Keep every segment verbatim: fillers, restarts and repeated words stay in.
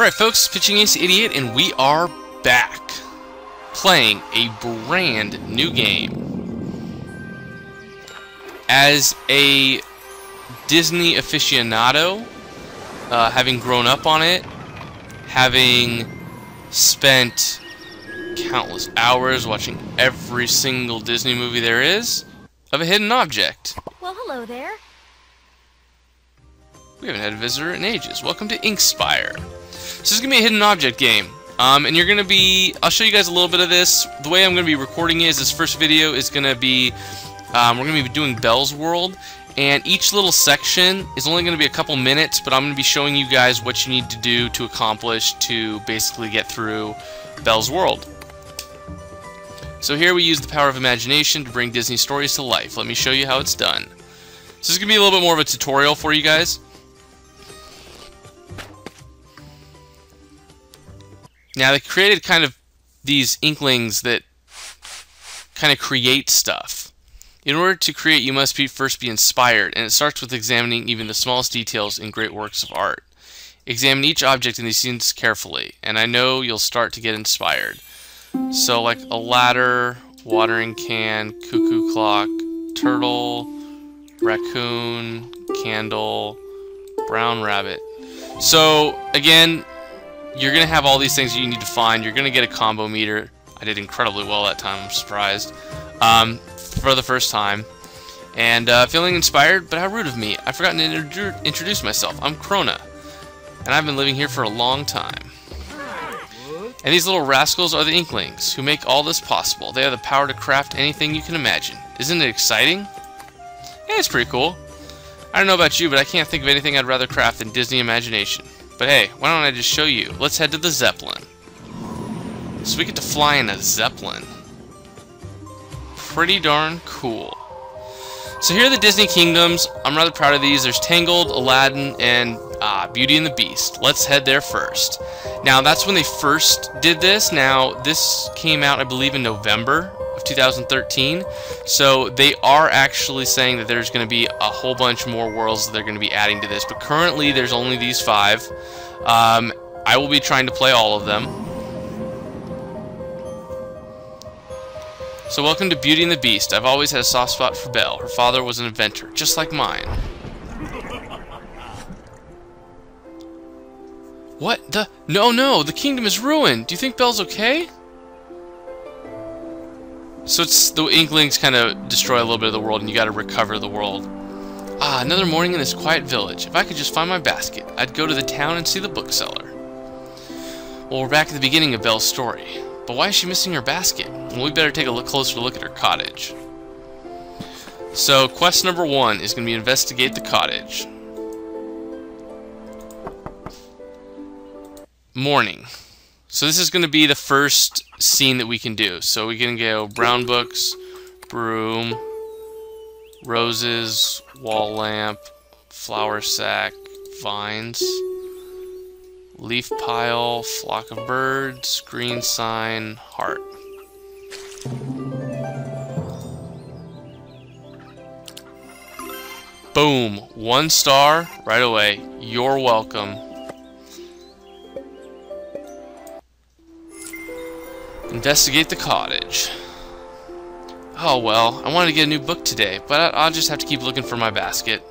Alright folks, Pitchingace eighty-eight, and we are back, playing a brand new game. As a Disney aficionado, uh, having grown up on it, having spent countless hours watching every single Disney movie there is of a hidden object. Well, hello there. We haven't had a visitor in ages. Welcome to Inkspire. So this is going to be a hidden object game. Um, and you're going to be... I'll show you guys a little bit of this. The way I'm going to be recording is this first video is going to be... Um, we're going to be doing Belle's World. And each little section is only going to be a couple minutes, but I'm going to be showing you guys what you need to do to accomplish to basically get through Belle's World. So here we use the power of imagination to bring Disney stories to life. Let me show you how it's done. So this is going to be a little bit more of a tutorial for you guys. Now, they created kind of these Inklings that kind of create stuff. In order to create, you must be first be inspired, and it starts with examining even the smallest details in great works of art. Examine each object in these scenes carefully, and I know you'll start to get inspired. So, like a ladder, watering can, cuckoo clock, turtle, raccoon, candle, brown rabbit. So, again... You're going to have all these things you need to find. You're going to get a combo meter. I did incredibly well that time. I'm surprised. Um, for the first time. And uh, feeling inspired, but how rude of me. I've forgotten to introduce myself. I'm Krona. And I've been living here for a long time. And these little rascals are the Inklings, who make all this possible. They have the power to craft anything you can imagine. Isn't it exciting? Yeah, it's pretty cool. I don't know about you, but I can't think of anything I'd rather craft than Disney imagination. But hey, why don't I just show you? Let's head to the Zeppelin. So we get to fly in a Zeppelin. Pretty darn cool. So here are the Disney Kingdoms. I'm rather proud of these. There's Tangled, Aladdin, and ah, Beauty and the Beast. Let's head there first. Now, that's when they first did this. Now, this came out, I believe, in November of two thousand thirteen. So they are actually saying that there's going to be a whole bunch more worlds that they're going to be adding to this, but currently there's only these five. um, I will be trying to play all of them. So welcome to Beauty and the Beast. I've always had a soft spot for Belle. Her father was an inventor just like mine. What the? No, no, the kingdom is ruined. Do you think Belle's okay? So it's the Inklings kind of destroy a little bit of the world, and you got to recover the world. Ah, another morning in this quiet village. If I could just find my basket, I'd go to the town and see the bookseller. Well, we're back at the beginning of Belle's story. But why is she missing her basket? Well, we better take a look closer look at her cottage. So quest number one is going to be investigate the cottage. Morning. So this is going to be the first scene that we can do. So we can go brown books, broom, roses, wall lamp, flower sack, vines, leaf pile, flock of birds, green sign, heart. Boom! One star right away. You're welcome. Investigate the cottage. Oh well, I wanted to get a new book today, but I'll just have to keep looking for my basket.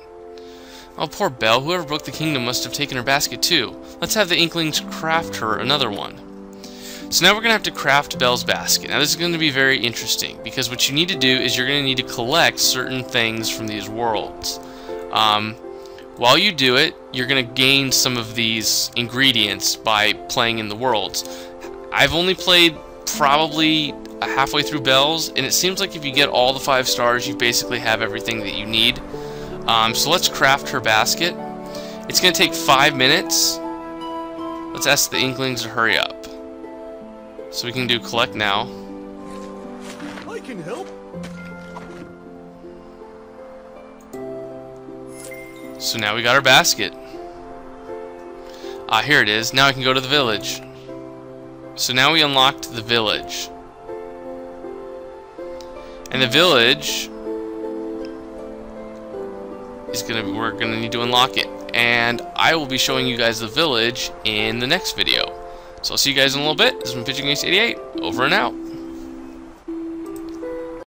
Oh, poor Belle. Whoever broke the kingdom must have taken her basket too. Let's have the Inklings craft her another one. So now we're going to have to craft Belle's basket. Now this is going to be very interesting, because what you need to do is you're going to need to collect certain things from these worlds. Um, While you do it, you're going to gain some of these ingredients by playing in the worlds. I've only played probably halfway through Belle's, and it seems like if you get all the five stars, you basically have everything that you need. Um, so let's craft her basket. It's going to take five minutes. Let's ask the Inklings to hurry up. So we can do collect now. I can help. So now we got our basket. Ah, here it is. Now I can go to the village. So now we unlocked the village. And the village is gonna we're gonna need to unlock it. and I will be showing you guys the village in the next video. So I'll see you guys in a little bit. This has been Pitchingace eighty-eight, over and out.